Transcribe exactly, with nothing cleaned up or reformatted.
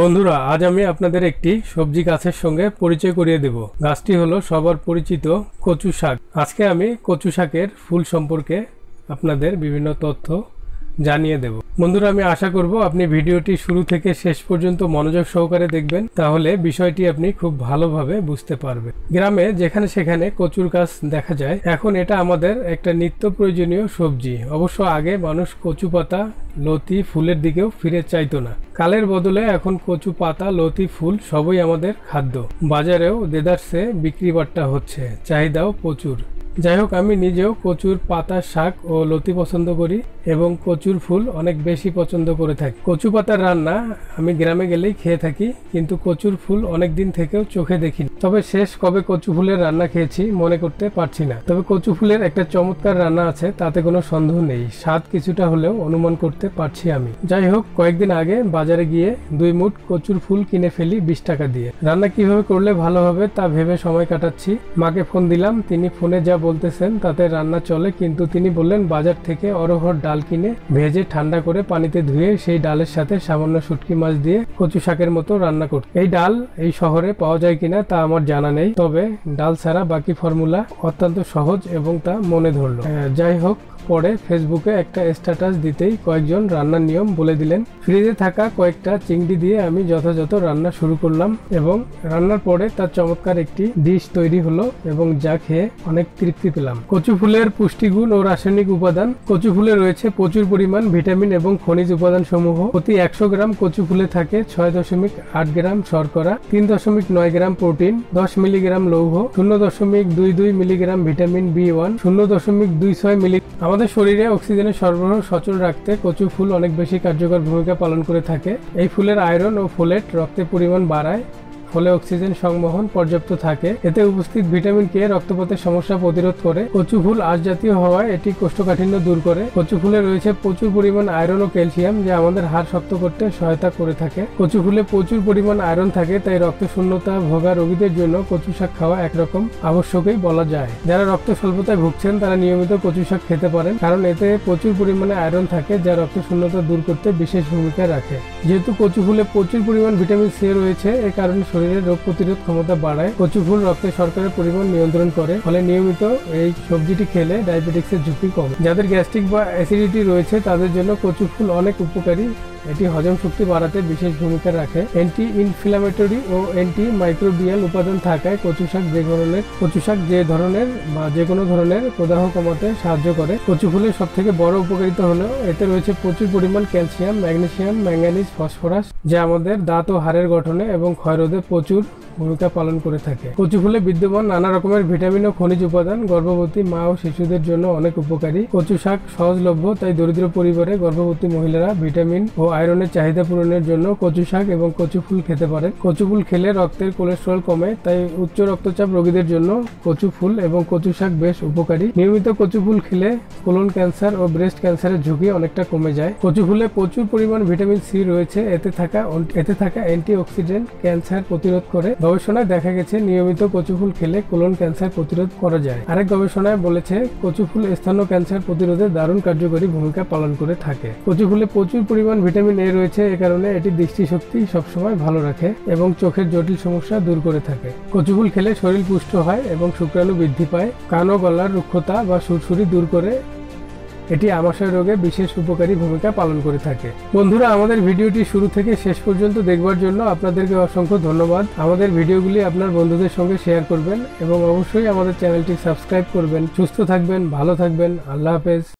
বন্ধুরা আজ আমি আপনাদের একটি সবজি গাছের সঙ্গে পরিচয় করিয়ে দেব। গাছটি হলো সবার পরিচিত কচু শাক। আজকে আমি কচু শাকের ফুল সম্পর্কে আপনাদের বিভিন্ন তথ্য জানিয়ে দেব। বন্ধুরা আমি আশা করব আপনি ভিডিওটি শুরু থেকে শেষ পর্যন্ত মনোযোগ সহকারে দেখবেন, তাহলে বিষয়টি আপনি খুব ভালোভাবে বুঝতে পারবেন। গ্রামে যেখানে সেখানে কচুর গাছ দেখা যায়, এখন এটা আমাদের একটা নিত্য প্রয়োজনীয় সবজি। অবশ্য আগে মানুষ কচু পাতা, লতি, ফুলের দিকেও ফিরে চাইতো না। কালের বদলে এখন কচু পাতা, লতি, ফুল সবই আমাদের খাদ্য। বাজারেও দেদারসে বিক্রি বাট্টা হচ্ছে, চাহিদাও প্রচুর। যাই হোক, আমি নিজেও কচুর পাতা, শাক ও লতি পছন্দ করি এবং কচুর ফুল অনেক বেশি পছন্দ করে থাকি। কচু পাতার রান্না আমি গ্রামে গেলেই খেয়ে থাকি, কিন্তু কচুর ফুল অনেক দিন থেকেও চোখে দেখি। তবে শেষ কবে কচু ফুলের রান্না খেয়েছি মনে করতে পারছি না। তবে কচু ফুলের একটা চমৎকার রান্না আছে, তাতে কোনো সন্দেহ নেই। স্বাদ কিছুটা হলেও অনুমান করতে পারছি আমি। যাই হোক, কয়েকদিন আগে বাজারে গিয়ে দুই মুঠ কচুর ফুল কিনে ফেলি বিশ টাকা দিয়ে। রান্না কিভাবে করলে ভালো হবে তা ভেবে সময় কাটাচ্ছি। মাকে ফোন দিলাম, তিনি ফোনে যা বলতেছেন তাতে রান্না চলে, কিন্তু তিনি বললেন বাজার থেকে অরহর ডাল কিনে ভেজে ঠান্ডা করে পানিতে ধুয়ে সেই ডালের সাথে সামান্য শুটকি মাছ দিয়ে কচু শাকের মতো রান্না করতে। এই ডাল এই শহরে পাওয়া যায় কিনা তা আমার জানা নেই, তবে ডাল ছাড়া বাকি ফর্মুলা অত্যন্ত সহজ এবং তা মনে ধরলো। যাই হোক, পরে ফেসবুকে একটা স্ট্যাটাস দিতেই কয়েকজন রান্নার নিয়ম বলে দিলেন। ফ্রিজে থাকা কয়েকটা চিংড়ি দিয়ে আমি যথাযথ রান্না শুরু করলাম এবং রান্নার পরে তার চমৎকার একটি ডিশ তৈরি হলো এবং যা খেয়ে অনেক তৃপ্তি পেলাম। কচু ফুলের পুষ্টিগুণ ও রাসায়নিক উপাদান। কচু ফুলে রয়েছে প্রচুর পরিমাণ ভিটামিন এবং খনিজ উপাদান সমূহ। প্রতি একশো গ্রাম কচু ফুলে থাকে ছয় দশমিক আট গ্রাম শর্করা, তিন দশমিক নয় গ্রাম প্রোটিন, দশ মিলিগ্রাম লৌহ, শূন্য দশমিক দুই দুই মিলিগ্রাম ভিটামিন বি ওয়ান, শূন্য দশমিক দুই ছয় মিলিগ্রাম। আমাদের শরীরে অক্সিজেনের সরবরাহ সচল রাখতে কচু ফুল অনেক বেশি কার্যকর ভূমিকা পালন করে থাকে। এই ফুলের আয়রন ও ফোলেট রক্তের পরিমাণ বাড়ায়, ফলে অক্সিজেন সংবহন পর্যাপ্ত থাকে। এতে উপস্থিত ভিটামিন কে রক্তপাতের সমস্যা প্রতিরোধ করে। কচু ফুল আঁশ জাতীয় হওয়ায় এটি কোষ্ঠকাঠিন্য দূর করে। কচু ফুলে রয়েছে প্রচুর পরিমাণ আয়রন ও ক্যালসিয়াম, যা আমাদের হাড় শক্ত করতে সহায়তা করে থাকে। কচু ফুলে প্রচুর পরিমাণ আয়রন থাকে, তাই রক্ত শূন্যতা ভোগা রোগীদের জন্য কচু শাক খাওয়া একরকম আবশ্যকই বলা যায়। যারা রক্ত স্বল্পতায় ভুগছেন তারা নিয়মিত কচু শাক খেতে পারেন, কারণ এতে প্রচুর পরিমাণে আয়রন থাকে, যা রক্ত শূন্যতা দূর করতে বিশেষ ভূমিকা রাখে। যেহেতু কচু ফুলে প্রচুর পরিমাণ ভিটামিন সি রয়েছে, এ কারণে শরীরের রোগ প্রতিরোধ ক্ষমতা বাড়ায়। কচু ফুল রক্তে শর্করার পরিমাণ নিয়ন্ত্রণ করে, ফলে নিয়মিত এই সবজিটি খেলে ডায়াবেটিক্সের ঝুঁকি কম। যাদের গ্যাস্ট্রিক বা অ্যাসিডিটি রয়েছে তাদের জন্য কচু ফুল অনেক উপকারী। এটি হজম শক্তি বাড়াতে বিশেষ ভূমিকা রাখে। অ্যান্টি ইনফ্ল্যামেটরি ও অ্যান্টি মাইক্রোবিয়াল উপাদান থাকায় কচু শাক যে ধরনের কচু শাক যে ধরনের বা যে কোনো ধরনের প্রদাহ কমাতে সাহায্য করে। কচু ফুলের সব থেকে বড় উপকারিতা হলো এতে রয়েছে প্রচুর পরিমাণ ক্যালসিয়াম, ম্যাগনেসিয়াম, ম্যাঙ্গানিজ, ফসফরাস, যা আমাদের দাঁত ও হাড়ের গঠনে এবং ক্ষয়রোধে প্রচুর ভূমিকা পালন করে থাকে। কচু ফুলে বিদ্যমান নানা রকমের ভিটামিন ও খনিজ উপাদান গর্ভবতী মা ও শিশুদের জন্য অনেক উপকারী। কচু শাক সহজলভ্য, তাই দরিদ্র পরিবারে গর্ভবতী মহিলারা ভিটামিন ও আয়রনের চাহিদা পূরণের জন্য কচু শাক এবং কচু ফুল খেতে পারেন। কচু ফুল খেলে রক্তের কোলেস্ট্রল কমে, তাই উচ্চ রক্তচাপ রোগীদের জন্য কচু ফুল এবং কচু শাক বেশ উপকারী। নিয়মিত কচু ফুল খেলে কোলন ক্যান্সার ও ব্রেস্ট ক্যান্সারের ঝুঁকি অনেকটা কমে যায়। কচু ফুলে প্রচুর পরিমাণ ভিটামিন সি রয়েছে, এতে থাকা এতে থাকা অ্যান্টিঅক্সিডেন্ট ক্যান্সার প্রতিরোধ করে। গবেষণায় দেখা গেছে নিয়মিত কচু ফুল খেলে কোলন ক্যান্সার প্রতিরোধ করা যায়। আরেক গবেষণায় বলেছে কচু ফুল স্তন্যপায়ী ক্যান্সার প্রতিরোধে দারুণ কার্যকরী ভূমিকা পালন করে থাকে। কচু ফুলে প্রচুর পরিমাণ ভিটামিন এ রয়েছে, এ কারণে এটি দৃষ্টিশক্তি সবসময় ভালো রাখে এবং চোখের জটিল সমস্যা দূর করে থাকে। কচু ফুল খেলে শরীর পুষ্ট হয় এবং শুক্রাণু বৃদ্ধি পায়। কান ও গলার রুক্ষতা বা সুরসুরি দূর করে। এটি আমাশয় রোগে বিশেষ উপকারী ভূমিকা পালন করে থাকে। বন্ধুরা, আমাদের ভিডিওটি শুরু থেকে শেষ পর্যন্ত দেখবার জন্য আপনাদেরকে অসংখ্য ধন্যবাদ। আমাদের ভিডিওগুলি আপনার বন্ধুদের সঙ্গে শেয়ার করবেন এবং অবশ্যই আমাদের চ্যানেলটি সাবস্ক্রাইব করবেন। সুস্থ থাকবেন, ভালো থাকবেন। আল্লাহ হাফেজ।